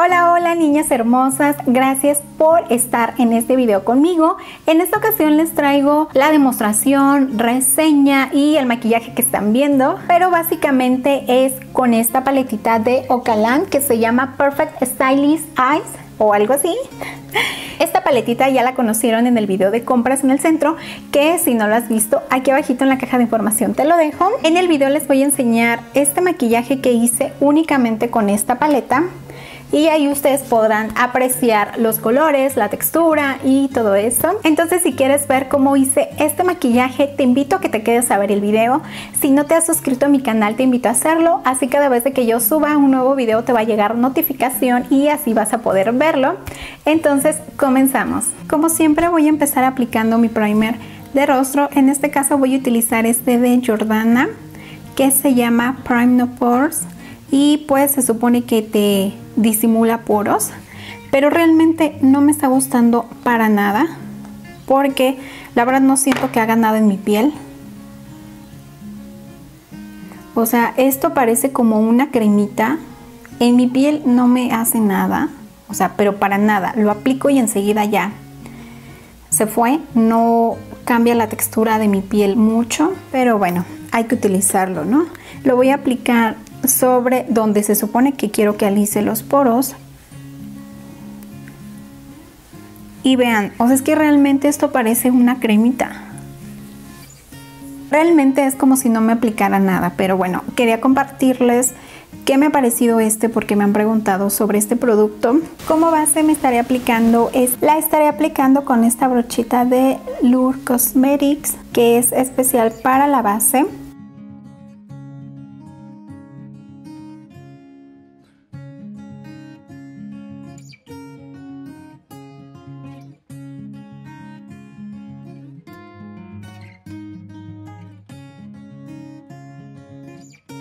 Hola, hola niñas hermosas, gracias por estar en este video conmigo. En esta ocasión les traigo la demostración, reseña y el maquillaje que están viendo, pero básicamente es con esta paletita de Okalan que se llama Perfect Stylist Eyes o algo así. Esta paletita ya la conocieron en el video de compras en el centro, que si no lo has visto, aquí abajito en la caja de información te lo dejo. En el video les voy a enseñar este maquillaje que hice únicamente con esta paleta. Y ahí ustedes podrán apreciar los colores, la textura y todo eso. Entonces, si quieres ver cómo hice este maquillaje, te invito a que te quedes a ver el video. Si no te has suscrito a mi canal, te invito a hacerlo. Así cada vez de que yo suba un nuevo video te va a llegar notificación y así vas a poder verlo. Entonces, comenzamos. Como siempre voy a empezar aplicando mi primer de rostro. En este caso voy a utilizar este de Jordana, que se llama Prime No Pores. Y pues se supone que te disimula poros, pero realmente no me está gustando para nada porque la verdad no siento que haga nada en mi piel. O sea, esto parece como una cremita. En mi piel no me hace nada, o sea, pero para nada. Lo aplico y enseguida ya se fue. No cambia la textura de mi piel mucho, pero bueno, hay que utilizarlo, ¿no? Lo voy a aplicar sobre donde se supone que quiero que alice los poros. Y vean, o sea, es que realmente esto parece una cremita. Realmente es como si no me aplicara nada, pero bueno, quería compartirles qué me ha parecido este porque me han preguntado sobre este producto. Como base me estaré aplicando, la estaré aplicando con esta brochita de Lure Cosmetics, que es especial para la base.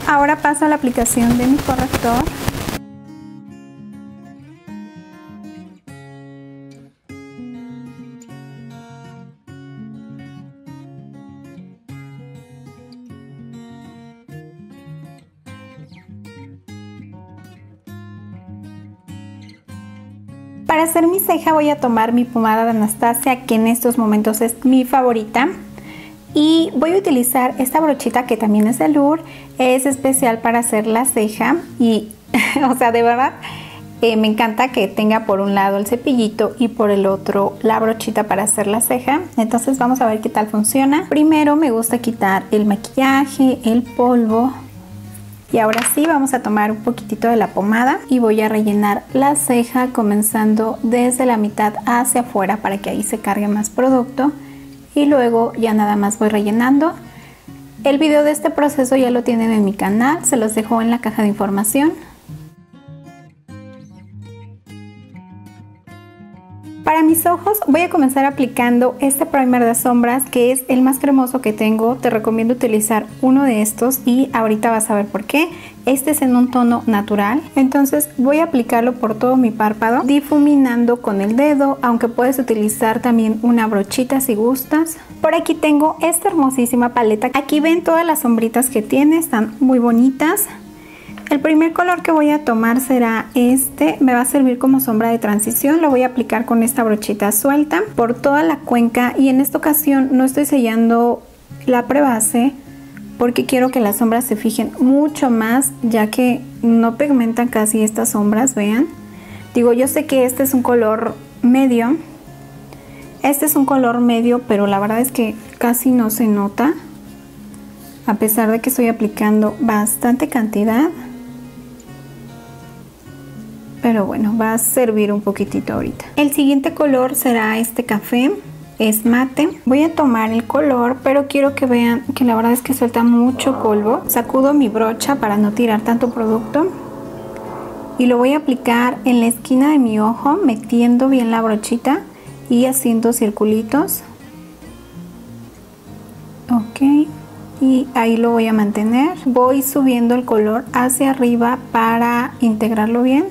Ahora paso a la aplicación de mi corrector. Para hacer mi ceja voy a tomar mi pomada de Anastasia, que en estos momentos es mi favorita. Y voy a utilizar esta brochita que también es de Lure, es especial para hacer la ceja y, o sea, de verdad me encanta que tenga por un lado el cepillito y por el otro la brochita para hacer la ceja. Entonces vamos a ver qué tal funciona. Primero me gusta quitar el maquillaje, el polvo y ahora sí vamos a tomar un poquitito de la pomada y voy a rellenar la ceja comenzando desde la mitad hacia afuera para que ahí se cargue más producto. Y luego ya nada más voy rellenando. El video de este proceso ya lo tienen en mi canal, se los dejo en la caja de información. Para mis ojos voy a comenzar aplicando este primer de sombras, que es el más cremoso que tengo. Te recomiendo utilizar uno de estos y ahorita vas a ver por qué. Este es en un tono natural, entonces voy a aplicarlo por todo mi párpado, difuminando con el dedo, aunque puedes utilizar también una brochita si gustas. Por aquí tengo esta hermosísima paleta. Aquí ven todas las sombritas que tiene, están muy bonitas. El primer color que voy a tomar será este, me va a servir como sombra de transición. Lo voy a aplicar con esta brochita suelta por toda la cuenca y en esta ocasión no estoy sellando la prebase, porque quiero que las sombras se fijen mucho más, ya que no pigmentan casi estas sombras, vean. Digo, yo sé que este es un color medio, pero la verdad es que casi no se nota, a pesar de que estoy aplicando bastante cantidad. Pero bueno, va a servir un poquitito ahorita. El siguiente color será este café. Es mate. Voy a tomar el color, pero quiero que vean que la verdad es que suelta mucho polvo. Sacudo mi brocha para no tirar tanto producto y lo voy a aplicar en la esquina de mi ojo, metiendo bien la brochita y haciendo circulitos. Ok, y ahí lo voy a mantener. Voy subiendo el color hacia arriba para integrarlo bien.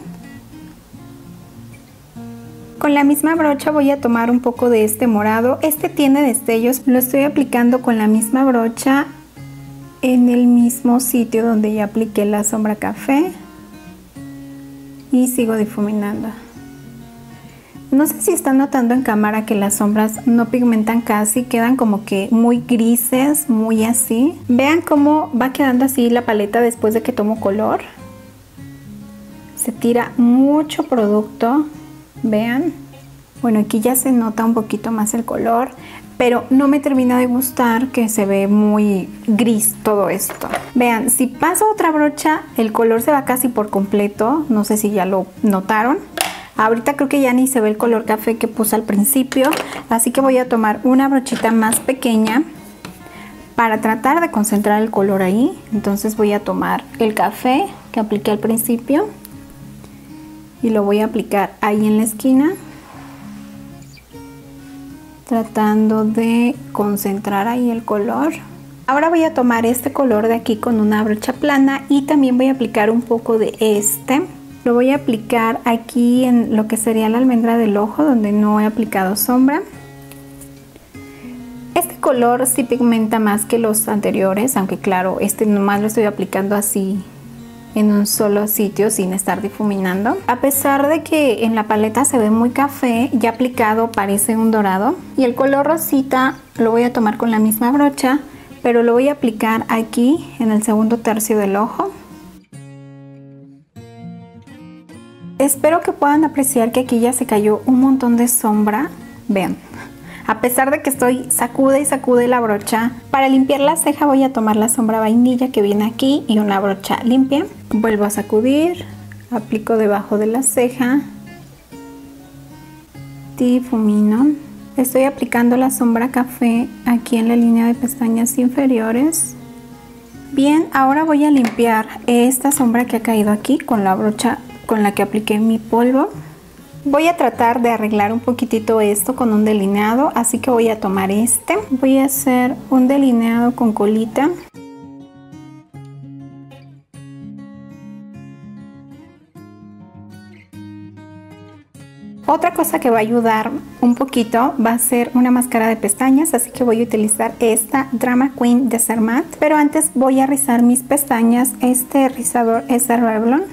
Con la misma brocha voy a tomar un poco de este morado. Este tiene destellos. Lo estoy aplicando con la misma brocha en el mismo sitio donde ya apliqué la sombra café. y sigo difuminando. No sé si están notando en cámara que las sombras no pigmentan casi, quedan como que muy grises, muy así. Vean cómo va quedando así la paleta después de que tomo color. Se tira mucho producto, vean. Bueno, aquí ya se nota un poquito más el color, pero no me termina de gustar que se ve muy gris todo esto. Vean, si paso otra brocha, el color se va casi por completo. No sé si ya lo notaron. Ahorita creo que ya ni se ve el color café que puse al principio. Así que voy a tomar una brochita más pequeña para tratar de concentrar el color ahí. Entonces voy a tomar el café que apliqué al principio y lo voy a aplicar ahí en la esquina, tratando de concentrar ahí el color. Ahora voy a tomar este color de aquí con una brocha plana y también voy a aplicar un poco de este. Lo voy a aplicar aquí en lo que sería la almendra del ojo, donde no he aplicado sombra. Este color sí pigmenta más que los anteriores, aunque claro, este nomás lo estoy aplicando así en un solo sitio sin estar difuminando. A pesar de que en la paleta se ve muy café, ya aplicado parece un dorado. Y el color rosita lo voy a tomar con la misma brocha, pero lo voy a aplicar aquí en el segundo tercio del ojo. Espero que puedan apreciar que aquí ya se cayó un montón de sombra. Vean, a pesar de que estoy sacude y sacude la brocha, para limpiar la ceja voy a tomar la sombra vainilla que viene aquí y una brocha limpia. Vuelvo a sacudir, aplico debajo de la ceja, difumino. Estoy aplicando la sombra café aquí en la línea de pestañas inferiores. Bien, ahora voy a limpiar esta sombra que ha caído aquí con la brocha con la que apliqué mi polvo. Voy a tratar de arreglar un poquitito esto con un delineado, así que voy a tomar este. Voy a hacer un delineado con colita. Otra cosa que va a ayudar un poquito va a ser una máscara de pestañas, así que voy a utilizar esta Drama Queen de Zermat. Pero antes voy a rizar mis pestañas. Este rizador es de Revlon.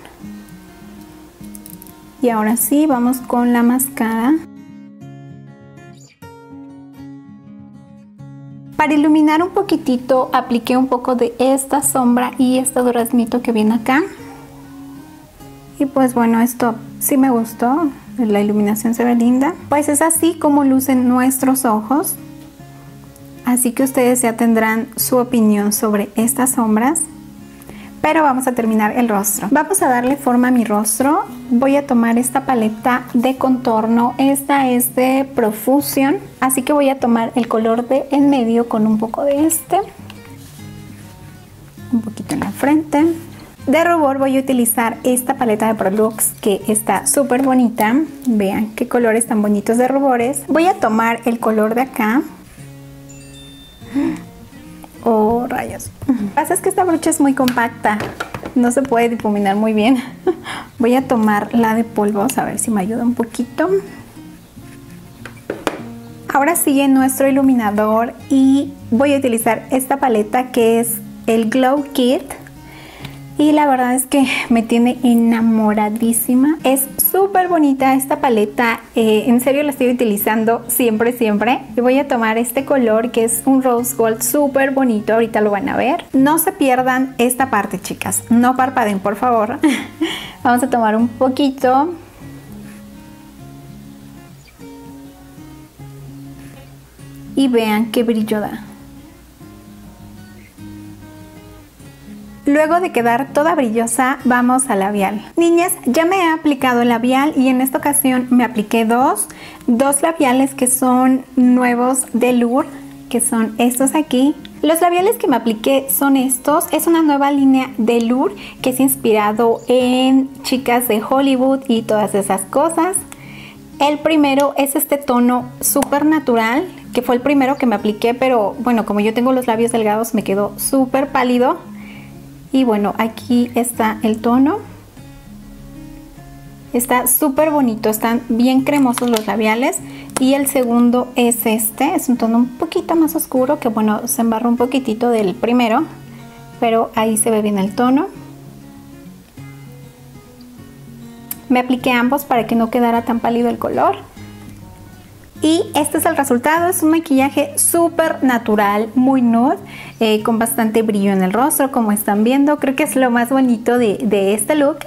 Y ahora sí, vamos con la máscara. Para iluminar un poquitito, apliqué un poco de esta sombra y este duraznito que viene acá. Y pues bueno, esto sí me gustó. La iluminación se ve linda. Pues es así como lucen nuestros ojos. Así que ustedes ya tendrán su opinión sobre estas sombras. Pero vamos a terminar el rostro. Vamos a darle forma a mi rostro. Voy a tomar esta paleta de contorno. Esta es de Profusion. Así que voy a tomar el color de en medio con un poco de este. Un poquito en la frente. De rubor voy a utilizar esta paleta de Prolux que está súper bonita. Vean qué colores tan bonitos de rubores. Voy a tomar el color de acá. Oh, rayos. Lo que pasa es que esta brocha es muy compacta, no se puede difuminar muy bien. Voy a tomar la de polvos, a ver si me ayuda un poquito. Ahora sigue nuestro iluminador y voy a utilizar esta paleta que es el Glow Kit. Y la verdad es que me tiene enamoradísima. Es súper bonita esta paleta. En serio la estoy utilizando siempre, siempre. Y voy a tomar este color que es un rose gold súper bonito. Ahorita lo van a ver. No se pierdan esta parte, chicas. No parpadeen, por favor. Vamos a tomar un poquito. Y vean qué brillo da. Luego de quedar toda brillosa, vamos al labial. Niñas, ya me he aplicado el labial y en esta ocasión me apliqué dos labiales que son nuevos de Lure, que son estos aquí. Los labiales que me apliqué son estos. Es una nueva línea de Lure que es inspirado en chicas de Hollywood y todas esas cosas. El primero es este tono súper natural, que fue el primero que me apliqué, pero bueno, como yo tengo los labios delgados, me quedó súper pálido. Y bueno, aquí está el tono. Está súper bonito, están bien cremosos los labiales. Y el segundo es este, es un tono un poquito más oscuro, que bueno, se embarró un poquitito del primero, pero ahí se ve bien el tono. Me apliqué ambos para que no quedara tan pálido el color. Y este es el resultado, es un maquillaje súper natural, muy nude, con bastante brillo en el rostro, como están viendo. Creo que es lo más bonito de este look.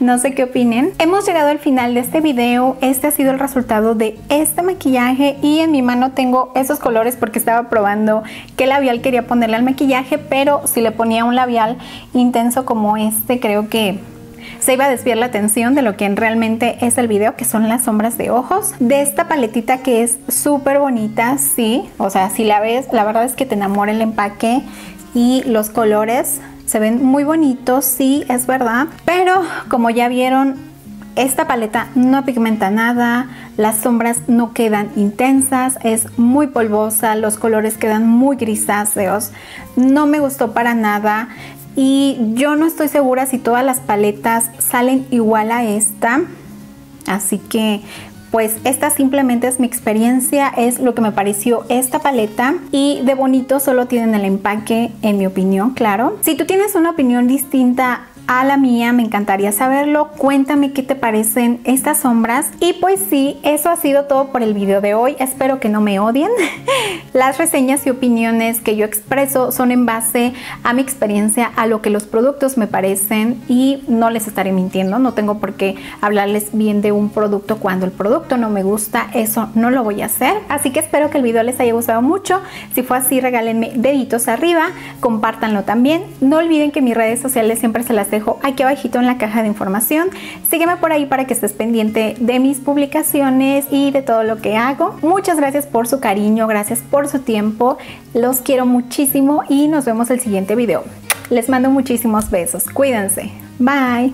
No sé qué opinen. Hemos llegado al final de este video. Este ha sido el resultado de este maquillaje y en mi mano tengo esos colores porque estaba probando qué labial quería ponerle al maquillaje, pero si le ponía un labial intenso como este, creo que se iba a desviar la atención de lo que realmente es el video, que son las sombras de ojos. De esta paletita que es súper bonita, sí. O sea, si la ves, la verdad es que te enamora el empaque y los colores se ven muy bonitos, sí, es verdad. Pero como ya vieron, esta paleta no pigmenta nada, las sombras no quedan intensas, es muy polvosa, los colores quedan muy grisáceos. No me gustó para nada. Y yo no estoy segura si todas las paletas salen igual a esta, así que pues esta simplemente es mi experiencia, es lo que me pareció esta paleta. Y de bonito solo tienen el empaque, en mi opinión, claro. Si tú tienes una opinión distinta a la mía, me encantaría saberlo. Cuéntame qué te parecen estas sombras. Y pues sí, eso ha sido todo por el video de hoy. Espero que no me odien. Las reseñas y opiniones que yo expreso son en base a mi experiencia, a lo que los productos me parecen, y no les estaré mintiendo. No tengo por qué hablarles bien de un producto cuando el producto no me gusta. Eso no lo voy a hacer. Así que espero que el video les haya gustado mucho. Si fue así, regálenme deditos arriba, compártanlo también. No olviden que mis redes sociales siempre se las dejo aquí abajito en la caja de información. Sígueme por ahí para que estés pendiente de mis publicaciones y de todo lo que hago. Muchas gracias por su cariño, gracias por su tiempo. Los quiero muchísimo y nos vemos el siguiente video. Les mando muchísimos besos. Cuídense. Bye.